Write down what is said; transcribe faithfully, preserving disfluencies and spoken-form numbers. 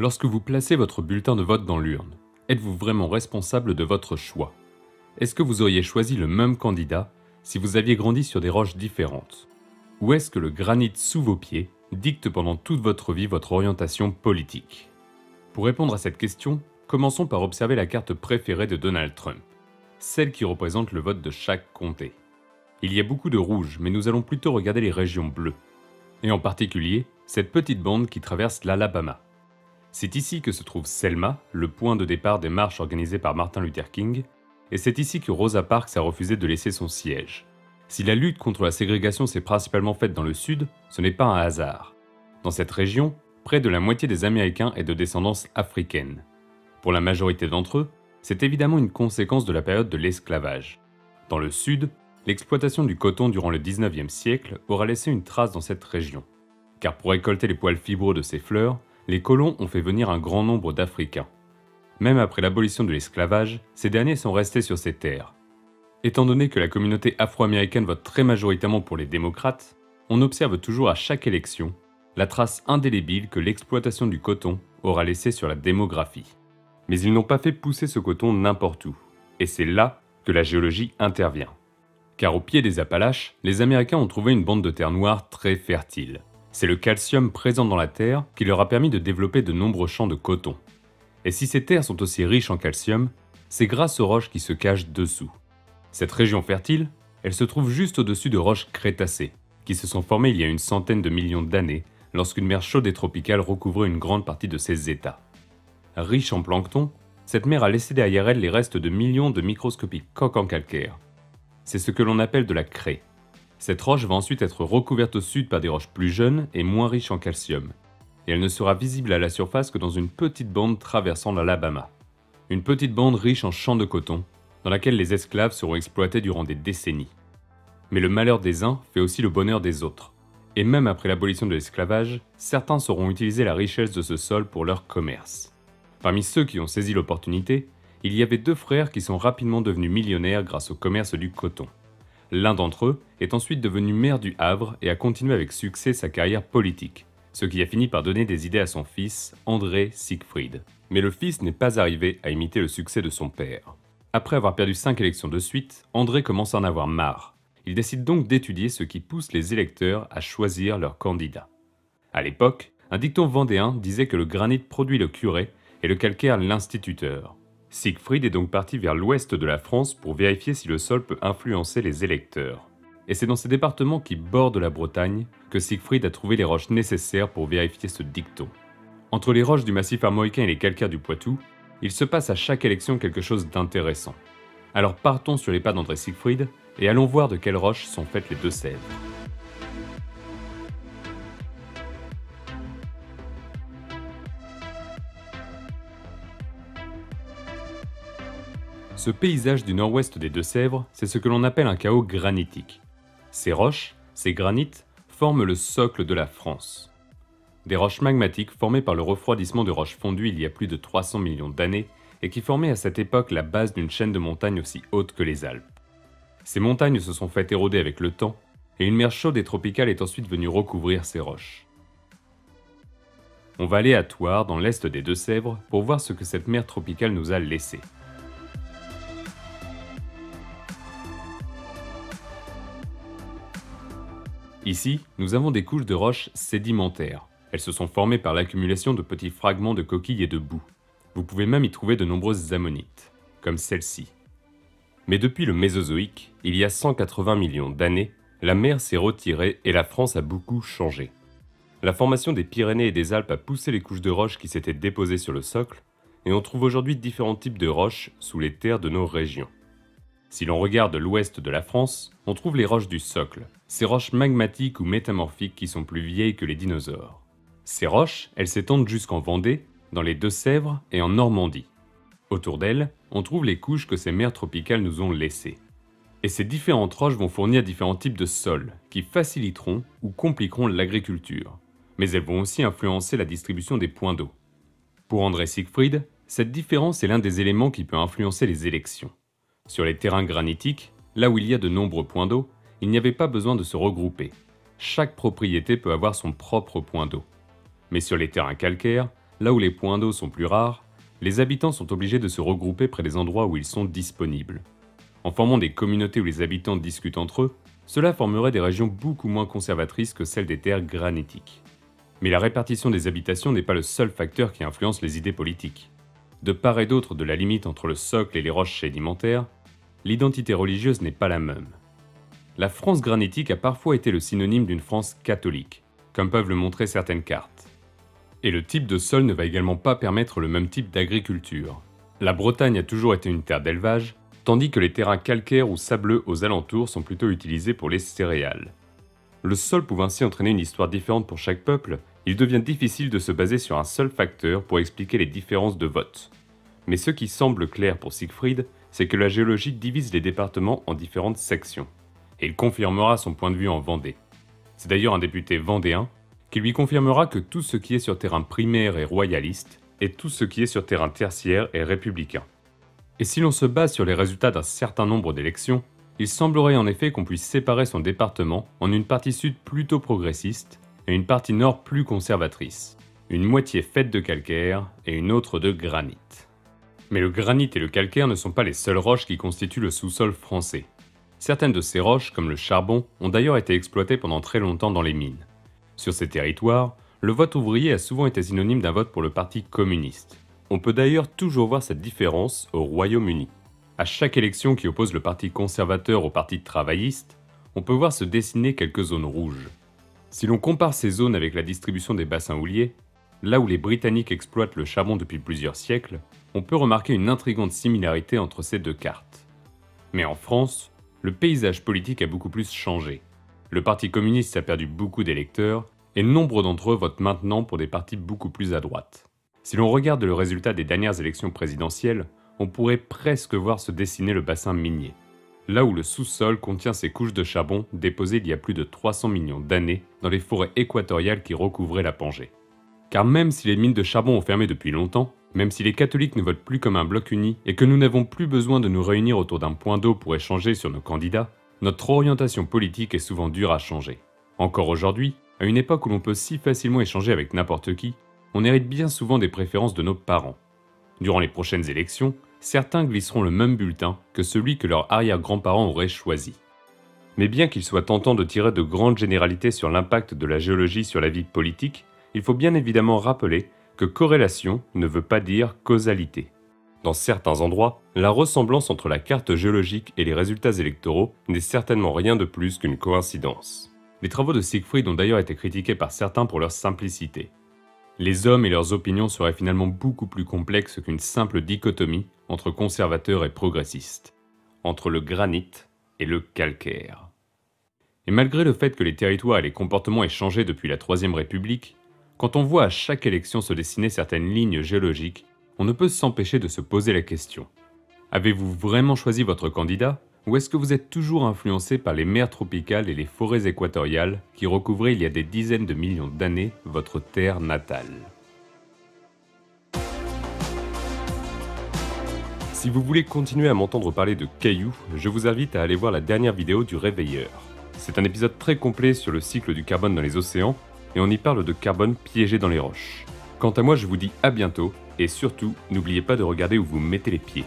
Lorsque vous placez votre bulletin de vote dans l'urne, êtes-vous vraiment responsable de votre choix? Est-ce que vous auriez choisi le même candidat si vous aviez grandi sur des roches différentes? Ou est-ce que le granit sous vos pieds dicte pendant toute votre vie votre orientation politique? Pour répondre à cette question, commençons par observer la carte préférée de Donald Trump, celle qui représente le vote de chaque comté. Il y a beaucoup de rouge, mais nous allons plutôt regarder les régions bleues, et en particulier cette petite bande qui traverse l'Alabama. C'est ici que se trouve Selma, le point de départ des marches organisées par Martin Luther King, et c'est ici que Rosa Parks a refusé de laisser son siège. Si la lutte contre la ségrégation s'est principalement faite dans le sud, ce n'est pas un hasard. Dans cette région, près de la moitié des Américains est de descendance africaine. Pour la majorité d'entre eux, c'est évidemment une conséquence de la période de l'esclavage. Dans le sud, l'exploitation du coton durant le dix-neuvième siècle aura laissé une trace dans cette région. Car pour récolter les poils fibreux de ces fleurs, les colons ont fait venir un grand nombre d'Africains. Même après l'abolition de l'esclavage, ces derniers sont restés sur ces terres. Étant donné que la communauté afro-américaine vote très majoritairement pour les démocrates, on observe toujours à chaque élection la trace indélébile que l'exploitation du coton aura laissée sur la démographie. Mais ils n'ont pas fait pousser ce coton n'importe où, et c'est là que la géologie intervient. Car au pied des Appalaches, les Américains ont trouvé une bande de terre noire très fertile. C'est le calcium présent dans la terre qui leur a permis de développer de nombreux champs de coton. Et si ces terres sont aussi riches en calcium, c'est grâce aux roches qui se cachent dessous. Cette région fertile, elle se trouve juste au-dessus de roches crétacées, qui se sont formées il y a une centaine de millions d'années lorsqu'une mer chaude et tropicale recouvrait une grande partie de ces états. Riche en plancton, cette mer a laissé derrière elle les restes de millions de microscopiques coques en calcaire. C'est ce que l'on appelle de la craie. Cette roche va ensuite être recouverte au sud par des roches plus jeunes et moins riches en calcium, et elle ne sera visible à la surface que dans une petite bande traversant l'Alabama. Une petite bande riche en champs de coton, dans laquelle les esclaves seront exploités durant des décennies. Mais le malheur des uns fait aussi le bonheur des autres, et même après l'abolition de l'esclavage, certains sauront utiliser la richesse de ce sol pour leur commerce. Parmi ceux qui ont saisi l'opportunité, il y avait deux frères qui sont rapidement devenus millionnaires grâce au commerce du coton. L'un d'entre eux est ensuite devenu maire du Havre et a continué avec succès sa carrière politique, ce qui a fini par donner des idées à son fils, André Siegfried. Mais le fils n'est pas arrivé à imiter le succès de son père. Après avoir perdu cinq élections de suite, André commence à en avoir marre. Il décide donc d'étudier ce qui pousse les électeurs à choisir leur candidat. À l'époque, un dicton vendéen disait que le granit produit le curé et le calcaire l'instituteur. Siegfried est donc parti vers l'ouest de la France pour vérifier si le sol peut influencer les électeurs. Et c'est dans ces départements qui bordent la Bretagne que Siegfried a trouvé les roches nécessaires pour vérifier ce dicton. Entre les roches du massif armoricain et les calcaires du Poitou, il se passe à chaque élection quelque chose d'intéressant. Alors partons sur les pas d'André Siegfried et allons voir de quelles roches sont faites les Deux-Sèvres. Ce paysage du nord-ouest des Deux-Sèvres, c'est ce que l'on appelle un chaos granitique. Ces roches, ces granites, forment le socle de la France. Des roches magmatiques formées par le refroidissement de roches fondues il y a plus de trois cents millions d'années et qui formaient à cette époque la base d'une chaîne de montagnes aussi haute que les Alpes. Ces montagnes se sont faites éroder avec le temps et une mer chaude et tropicale est ensuite venue recouvrir ces roches. On va aller à Thouars, dans l'est des Deux-Sèvres, pour voir ce que cette mer tropicale nous a laissé. Ici, nous avons des couches de roches sédimentaires. Elles se sont formées par l'accumulation de petits fragments de coquilles et de boue. Vous pouvez même y trouver de nombreuses ammonites, comme celle-ci. Mais depuis le Mésozoïque, il y a cent quatre-vingts millions d'années, la mer s'est retirée et la France a beaucoup changé. La formation des Pyrénées et des Alpes a poussé les couches de roches qui s'étaient déposées sur le socle, et on trouve aujourd'hui différents types de roches sous les terres de nos régions. Si l'on regarde l'ouest de la France, on trouve les roches du socle, ces roches magmatiques ou métamorphiques qui sont plus vieilles que les dinosaures. Ces roches, elles s'étendent jusqu'en Vendée, dans les Deux-Sèvres et en Normandie. Autour d'elles, on trouve les couches que ces mers tropicales nous ont laissées. Et ces différentes roches vont fournir différents types de sols, qui faciliteront ou compliqueront l'agriculture. Mais elles vont aussi influencer la distribution des points d'eau. Pour André Siegfried, cette différence est l'un des éléments qui peut influencer les élections. Sur les terrains granitiques, là où il y a de nombreux points d'eau, il n'y avait pas besoin de se regrouper. Chaque propriété peut avoir son propre point d'eau. Mais sur les terrains calcaires, là où les points d'eau sont plus rares, les habitants sont obligés de se regrouper près des endroits où ils sont disponibles. En formant des communautés où les habitants discutent entre eux, cela formerait des régions beaucoup moins conservatrices que celles des terres granitiques. Mais la répartition des habitations n'est pas le seul facteur qui influence les idées politiques. De part et d'autre de la limite entre le socle et les roches sédimentaires, l'identité religieuse n'est pas la même. La France granitique a parfois été le synonyme d'une France catholique, comme peuvent le montrer certaines cartes. Et le type de sol ne va également pas permettre le même type d'agriculture. La Bretagne a toujours été une terre d'élevage, tandis que les terrains calcaires ou sableux aux alentours sont plutôt utilisés pour les céréales. Le sol pouvant ainsi entraîner une histoire différente pour chaque peuple, il devient difficile de se baser sur un seul facteur pour expliquer les différences de vote. Mais ce qui semble clair pour Siegfried, c'est que la géologie divise les départements en différentes sections. Et il confirmera son point de vue en Vendée. C'est d'ailleurs un député vendéen qui lui confirmera que tout ce qui est sur terrain primaire est royaliste et tout ce qui est sur terrain tertiaire est républicain. Et si l'on se base sur les résultats d'un certain nombre d'élections, il semblerait en effet qu'on puisse séparer son département en une partie sud plutôt progressiste et une partie nord plus conservatrice, une moitié faite de calcaire et une autre de granit. Mais le granit et le calcaire ne sont pas les seules roches qui constituent le sous-sol français. Certaines de ces roches, comme le charbon, ont d'ailleurs été exploitées pendant très longtemps dans les mines. Sur ces territoires, le vote ouvrier a souvent été synonyme d'un vote pour le parti communiste. On peut d'ailleurs toujours voir cette différence au Royaume-Uni. À chaque élection qui oppose le parti conservateur au parti travailliste, on peut voir se dessiner quelques zones rouges. Si l'on compare ces zones avec la distribution des bassins houliers, là où les Britanniques exploitent le charbon depuis plusieurs siècles, on peut remarquer une intrigante similarité entre ces deux cartes. Mais en France, le paysage politique a beaucoup plus changé. Le parti communiste a perdu beaucoup d'électeurs, et nombre d'entre eux votent maintenant pour des partis beaucoup plus à droite. Si l'on regarde le résultat des dernières élections présidentielles, on pourrait presque voir se dessiner le bassin minier, là où le sous-sol contient ces couches de charbon déposées il y a plus de trois cents millions d'années dans les forêts équatoriales qui recouvraient la Pangée. Car même si les mines de charbon ont fermé depuis longtemps, même si les catholiques ne votent plus comme un bloc uni et que nous n'avons plus besoin de nous réunir autour d'un point d'eau pour échanger sur nos candidats, notre orientation politique est souvent dure à changer. Encore aujourd'hui, à une époque où l'on peut si facilement échanger avec n'importe qui, on hérite bien souvent des préférences de nos parents. Durant les prochaines élections, certains glisseront le même bulletin que celui que leurs arrière-grands-parents auraient choisi. Mais bien qu'il soit tentant de tirer de grandes généralités sur l'impact de la géologie sur la vie politique, il faut bien évidemment rappeler que corrélation ne veut pas dire causalité. Dans certains endroits, la ressemblance entre la carte géologique et les résultats électoraux n'est certainement rien de plus qu'une coïncidence. Les travaux de Siegfried ont d'ailleurs été critiqués par certains pour leur simplicité. Les hommes et leurs opinions seraient finalement beaucoup plus complexes qu'une simple dichotomie entre conservateurs et progressistes, entre le granit et le calcaire. Et malgré le fait que les territoires et les comportements aient changé depuis la Troisième République, quand on voit à chaque élection se dessiner certaines lignes géologiques, on ne peut s'empêcher de se poser la question. Avez-vous vraiment choisi votre candidat, ou est-ce que vous êtes toujours influencé par les mers tropicales et les forêts équatoriales qui recouvraient il y a des dizaines de millions d'années votre terre natale? Si vous voulez continuer à m'entendre parler de cailloux, je vous invite à aller voir la dernière vidéo du Réveilleur. C'est un épisode très complet sur le cycle du carbone dans les océans, et on y parle de carbone piégé dans les roches. Quant à moi, je vous dis à bientôt, et surtout, n'oubliez pas de regarder où vous mettez les pieds.